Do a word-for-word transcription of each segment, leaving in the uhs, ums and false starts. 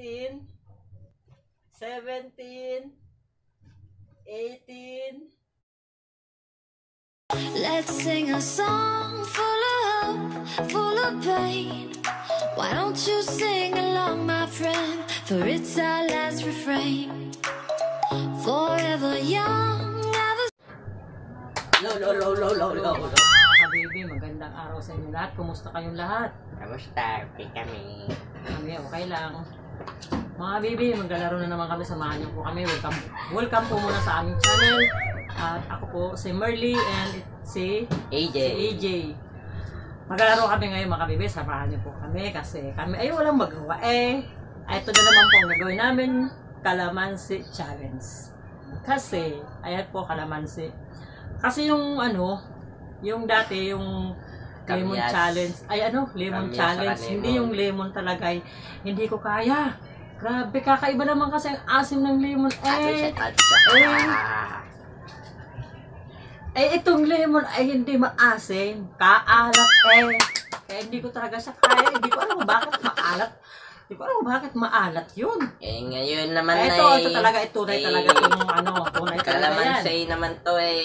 sixteen, seventeen, eighteen. Let's sing a song full of hope, full of pain. Why don't you sing along, my friend? For it's our last refrain. Forever young, never. Low, low, low, low, low, low, low. Baby, magandang araw sa inyo lahat. Kumusta kayong lahat? Kamusta? Okay kami. Kami, okay lang. Mga baby, maglalaro na naman kami. Samahan niyo po kami. Welcome, welcome po muna sa aming channel. At ako po si Merly and si A J. Si A J. Maglalaro kami ngayon mga baby. Samahan niyo po kami kasi kami ay walang magawa eh. Ito na naman po ang gagawin namin. Kalamansi Challenge. Kasi, ayan po kalamansi. Kasi yung ano... Yung dati, yung lemon Kamias. challenge, ay ano, lemon Kamias challenge, lemon. Hindi yung lemon talaga, ay, hindi ko kaya. Grabe, kakaiba naman kasi ang asim ng lemon. Eh, ay, ay, ay, itong lemon ay hindi maasim, kaalat eh. Kaya hindi ko talaga siya kaya, hindi ko alam bakit maalat. Hindi ko alam bakit maalat yun. Eh, ngayon naman ay, ito, ay, ito talaga, ito na talaga yung ano, tunay talaga yan. Kalamansi naman to eh.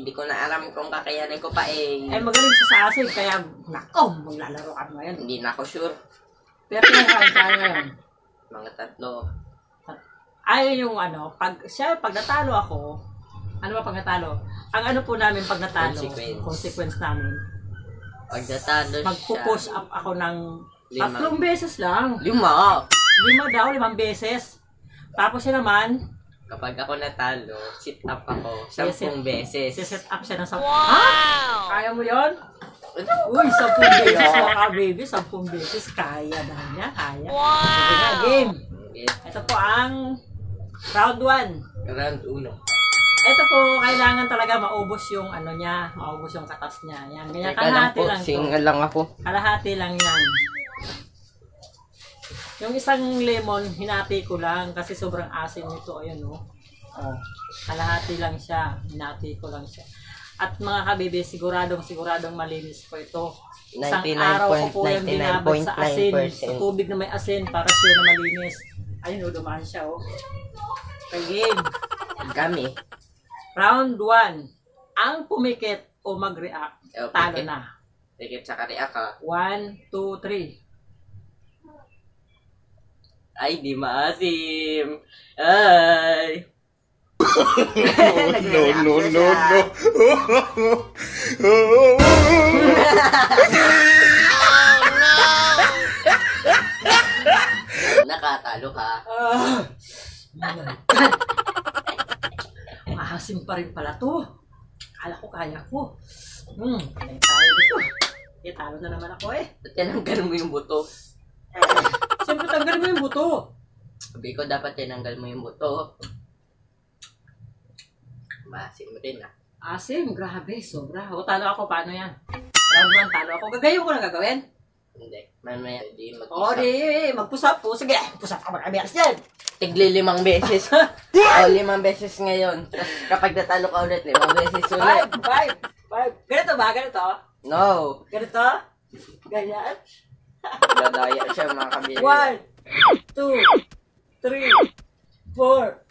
Hindi ko na alam kung kakayanin ko pa eh. Ay magaling siya sa asin, kaya nako, maglalaro ka ngayon. Hindi na ako sure. Pero pinahayaan tayo ngayon. Mga tatlo. Ay yung ano, pag siya, pag natalo ako, ano ba pag natalo? Ang ano po namin pag natalo, consequence, consequence namin. Pag natalo siya. Magpo-push up ako ng lima. Tatlong beses lang. Lima. Lima daw, limang beses. Tapos siya naman, kapag ako natalo, sit up ako sampung beses. Sit up siya ng sampung. Wow! Ha? Kaya mo yun? Uy, sampung beses mga ka-baby. Sampung beses. Kaya na niya. Kaya. Wow! Sige na, game. Ito po ang round one. Round one. Ito po, kailangan talaga maubos yung ano niya. Maubos yung katas niya. Yan. Ganyan, kalahati lang po. Singal lang ako. Kalahati lang yan. Yung isang lemon, hinati ko lang kasi sobrang asin nito. Ayun o. Oh. Kalahati lang siya. Hinati ko lang siya. At mga kabebe, siguradong siguradong malinis po ito. Isang araw ko po yung binabad sa asin. Sa tubig na may asin para siya na malinis. Ayun o, dumaan siya o. Again. Gami. Round one. Ang pumikit o mag-react, oh, talo na. Pumikit sa react ha. one, two, three. Ay, di maasim. Ay. No, no, no, no. Oh, no. Nakatalo ka. Oh. Maasim pa rin pala to. Akala ko kaya ko. Hmm, kaya tayo dito. Eh, talo na naman ako eh. Tinanggal mo yung buto. Eh. Siyempre, tanggal mo yung buto. Sabi ko, dapat tinanggal mo yung buto. Maasim rin ah. Asim, grabe, sobra. O, talo ako, paano yan? Round one, talo ako. Gagayon ko na gagawin? Hindi. Mamaya, di mag-pusap. O, di, mag-pusap po. Sige, pusap ka mag-abiyas yan. Tigli limang beses. O, limang beses ngayon. Tapos, kapag natalo ka ulit, limang beses ulit. Five, five, five. Ganito ba? Ganito? No. Ganito? Ganyan? Dadaya siya mga kabili. One, two, three, four,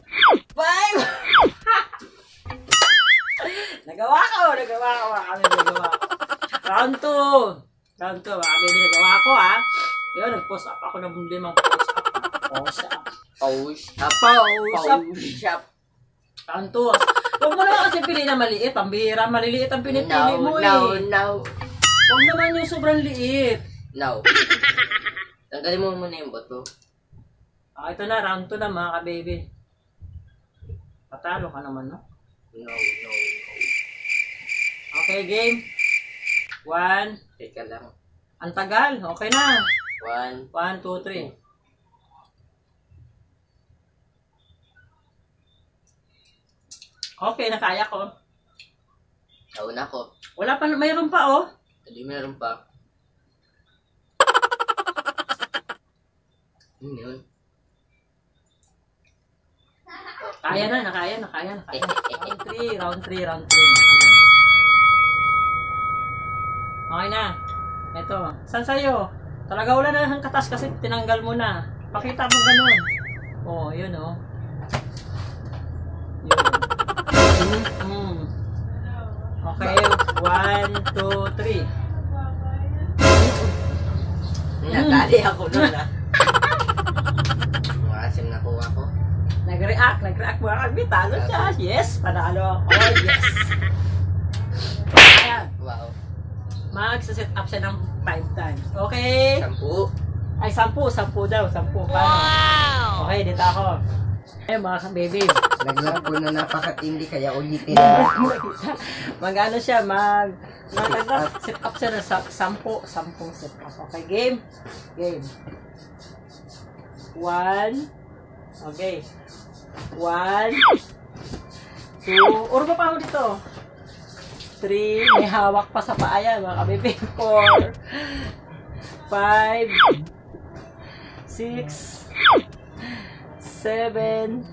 five. Nagawa ko, nagawa ko mga kabili, nagawa ko. Round two. Round two mga kabili, nagawa ko ha. Yun, nag-post up ako ng limang post up. Post up. Post up. Post up. Post up. Round two. Huwag mo naman kasi pili na maliit. Pambihira, maliliit ang pinipili mo eh. No, no, no. Huwag naman yung sobrang liit. No. Tanggalin mo muna yung boto. Ah, ito na. Round two na mga ka-baby. Patalo ka naman, no? No, no, no. Okay, game. One. Teka lang. Ang tagal. Okay na. One. One, two, three. Two. Okay, nakaya ko. Nauna ko. Wala pa. Mayroon pa, oh. Hindi, mayroon pa. Hmm, yun. Kaya na, nakaya, nakaya, nakaya. Round three, round three, round three. Okay na. Ito. San sa'yo? Talaga wala na ang katas kasi tinanggal mo na. Pakita mo ganun. Oh, yun oh. Yun. Mm. Okay, one, two, three. Natali ako nun ah. Maasim na kuha ko. Nag-react, nag-react mo. May talo siya. Yes, panalo ako. Oh, yes. Ayan. Wow. Magsaset up siya ng five times. Okay? Sampu. Ay, sampu. Sampu daw. Sampu. Paano? Wow! Okay, dito ako. Ay, mga ka-baby. Naglampo na napakatindi kaya ulitin. Mag-ano siya? Mag... Mag-set up siya ng sampu. Sampung set up. Okay, game? Game. One. Okay. One. Two. Urba pa ako dito. Three. May hawak pa sa paa yan, mga ka-baby. Four. Five. Six. Seven.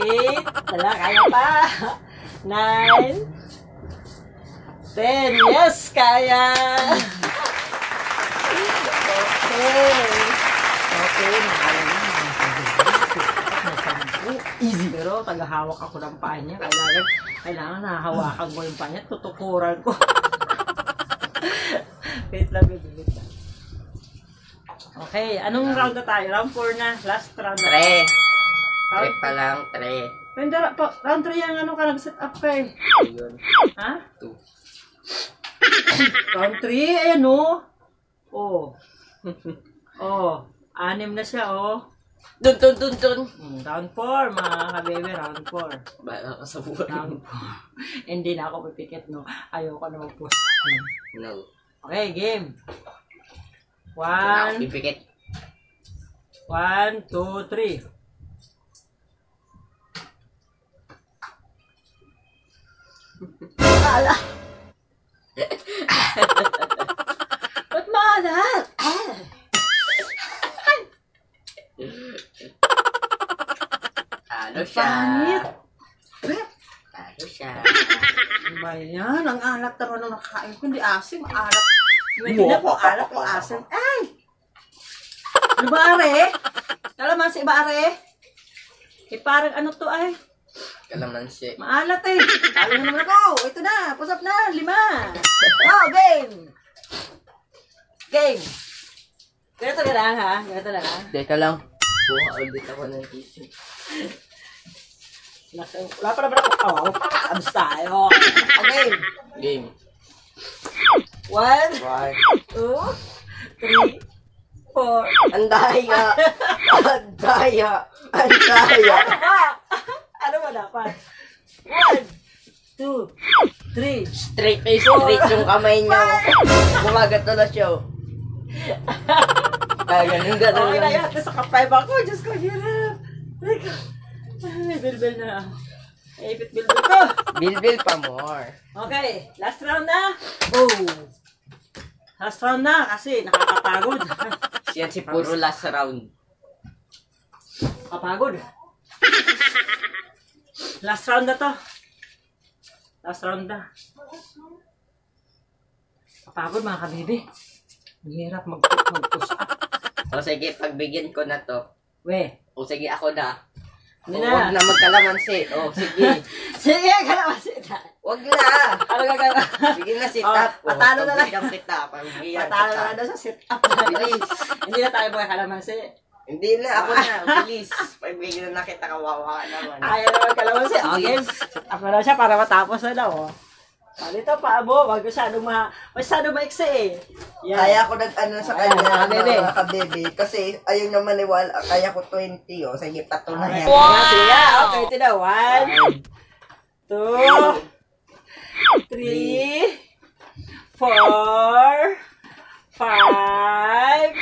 Eight. Wala, kaya pa. Nine. Ten. Yes, kaya. Okay. Okay. Easy. Pero tagahawak ako ng paa niya. Kailangan, kailangan nahawakan ko yung paa niya. Tutukuran ko. Wait lang, wait lang. Okay, anong um, round na tayo? Round four na, last round na. Tre. Tre pa lang, tre. Pwede, round three yung ano ka nag-set up ka eh. Ayun. Ha? Two. Round three, ayan o. Oh. Oh, anim na siya oh. Dun, dun, dun, dun. Hmm, round four, mga kabebe, round four. Bala ka sa buwan. Round four. Hindi na ako pipikit, no? Ayoko na mag-post. No. Okay, game. One, one, two, three. Ala. Ba't maalat? Talo siya. Pangit. Talo siya. Ba yan? Ang alat taro na nakain ko. Hindi asim. Alat. Hindi na po. Alat po asim. Ano ba, are? Kalamansi ba, are? Eh, parang ano to, ay? Kalamansi. Maalat, eh. Alam naman ako. Ito na. Pusap na. Lima. Oh, game. Game. Ganito na lang, ha? Ganito na lang. Deka lang. Buha, ulit ako ng tissue. Wala pa naman ako. Oh, abs tayo. Okay. Game. One. One. Two. Three. Four. Andaya. Andaya. Andaya. Ano ba? Ano ba dapat? One, two, three. Straight face, straight yung kamay niya. Bumagat na na siya. Kaya ganun, ganun. Okay na yun. Tapos nakapay ba ako? Diyos ko, hirap. May bilbil na. May ipit bilbil ko. Bilbil pa more. Okay. Last round na. Oh. Last round na kasi nakakapagod. Siya si puro last round. Kapagod. Last round na to. Last round na. Kapagod mga kabibi. Mahirap mag-push up. O sige, pagbigyan ko na to. We. O sige, ako na. O, na. Huwag na magkalamansi. O sige. Sige, kalamansi na. Huwag na. Ano gagawin? Sige na, sit up. Oh, patalo na lang. Sit up. Patalo na lang sa sit up. Hindi na tayo mga kalamansi. Hindi na, ako na. Bilis. Pagbigyan na nakita, kawawa ka naman. Ayaw naman kalamansi. Okay. Sit up na siya para matapos na daw. Palito pa mo. Huwag masyadong ma... Masyadong maiksi eh. Yeah. Kaya ako nag-ano sa kanya. Ayan, mga kabebe. Kasi ayaw niya maniwala. Kaya ko twenty oh. Sige, patunayan. Wow! Sige, okay. Ito na. One. Two. Three. Four. Five.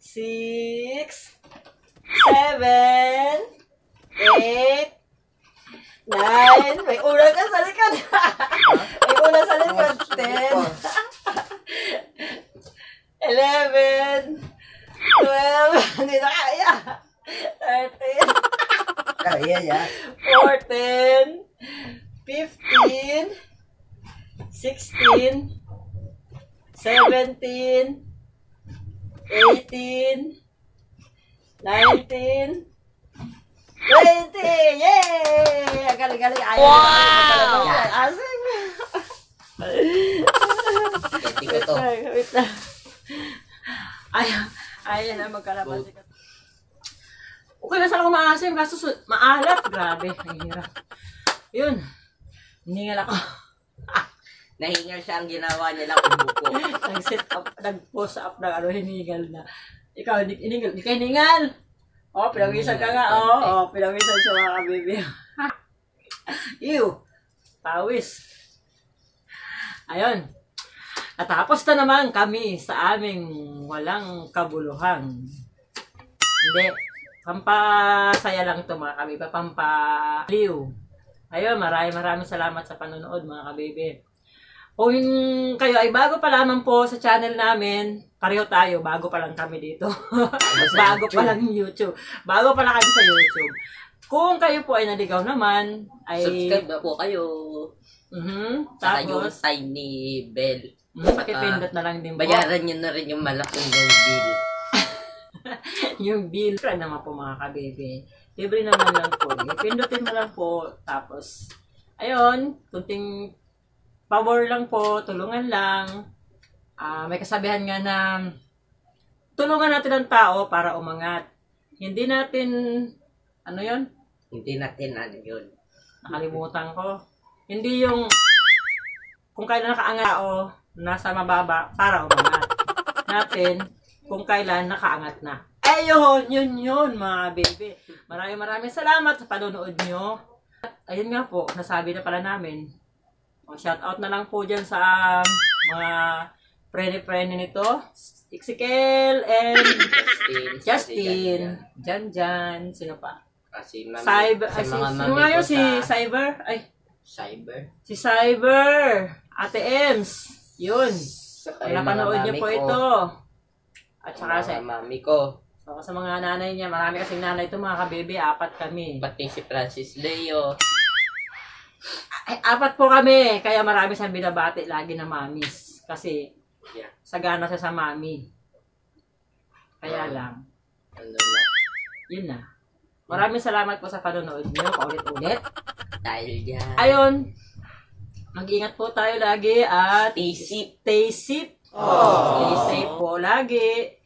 Six. Seven. Eight. Nine. May ulang ka sa likod. May ulang sa likod. Ten. Eleven. Twelve. Hindi na kaya. Thirteen. Kaya ya. Fourteen. Fifteen. Sixteen. Seventeen. Eighteen. nineteen, twenty, yeay! Galing-galing. Ayaw wow! Galing-galing. Asik! Wait na, wait na. Ayaw, ayaw na magkalamansi ka. Okay na sana kung maasim, kaso maalat. Grabe, nahihirap. Yun, hiningal ako. Nahingal siya, ang ginawa niya lang ang buko. Nag-set up, nag-post up na ano, hiningal na. Ikaw, hindi ka hiningal. Oh, pinag-isan ka nga. Oo, oh, oh, pinag-isan siya mga kabibi. Ew, pawis. Ayun. Natapos na naman kami sa aming walang kabuluhan. Hindi. Pampasaya lang ito mga kabibi. Pampaliw. Ayun, maraming maraming salamat sa panonood mga kabibi. Kung kayo ay bago pa lamang po sa channel namin, pareho tayo, bago pa lang kami dito. Bago pa lang YouTube. Bago pa lang kami sa YouTube. Kung kayo po ay naligaw naman, ay... subscribe na po kayo. Mm-hmm. Tapos, yung tiny bell. Mm, pakipindot na lang din po. Bayaran nyo na rin yung malaking bill. Yung bill. Libre naman po mga kabebe. Libre naman lang po. Pindutin mo lang po. Tapos, ayun, kunting... power lang po, tulungan lang. Uh, may kasabihan nga na tulungan natin ang tao para umangat. Hindi natin, ano yun? Hindi natin, ano yun? Nakalimutan ko. Hindi yung, kung kailan nakaangat o nasa mababa para umangat. Natin, kung kailan nakaangat na. Ayun, yun yun mga baby. Maraming maraming salamat sa panonood nyo. At ayun nga po, nasabi na pala namin. Shout out na lang po dyan sa um, mga prene-prene nito. Ixikel and Justin. Justin. Jan-Jan. Sino pa? Ah, si Mami. Cyber. Ay, si, sino nga yun? Si Cyber? Ay. Cyber. Si Cyber. Ate Ems. Yun. Napanood niyo po ko. Ito. At saka sa mami ko. Saka sa mga nanay niya. Marami kasing nanay ito mga kabebe. Apat kami. Pati si Francis Leo. Ay, apat po kami, kaya marami siyang binabati lagi na mamis. Kasi, yeah. Sagana siya sa mami. Kaya um, lang. Ano na. Yun na. Maraming salamat po sa panonood niyo, paulit-ulit. Dahil yan. Ayun, mag-ingat po tayo lagi at stay safe. Stay safe. Stay safe po lagi.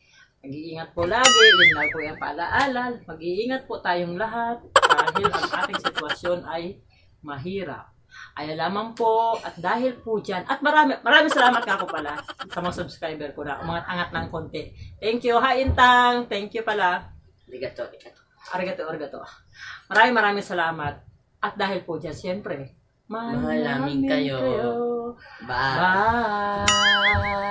Mag-iingat po lagi. Yun lang po yung paalaala. Mag-iingat po tayong lahat dahil ang ating sitwasyon ay mahirap. Ayan lamang po at dahil po dyan at marami, marami salamat ka ako pala sa mga subscriber ko na umangat angat ng konti. Thank you, ha Intang. Thank you pala. Arigato, arigato. Arigato, arigato. Maraming maraming salamat at dahil po dyan siyempre mahal namin kayo. Bye. Bye.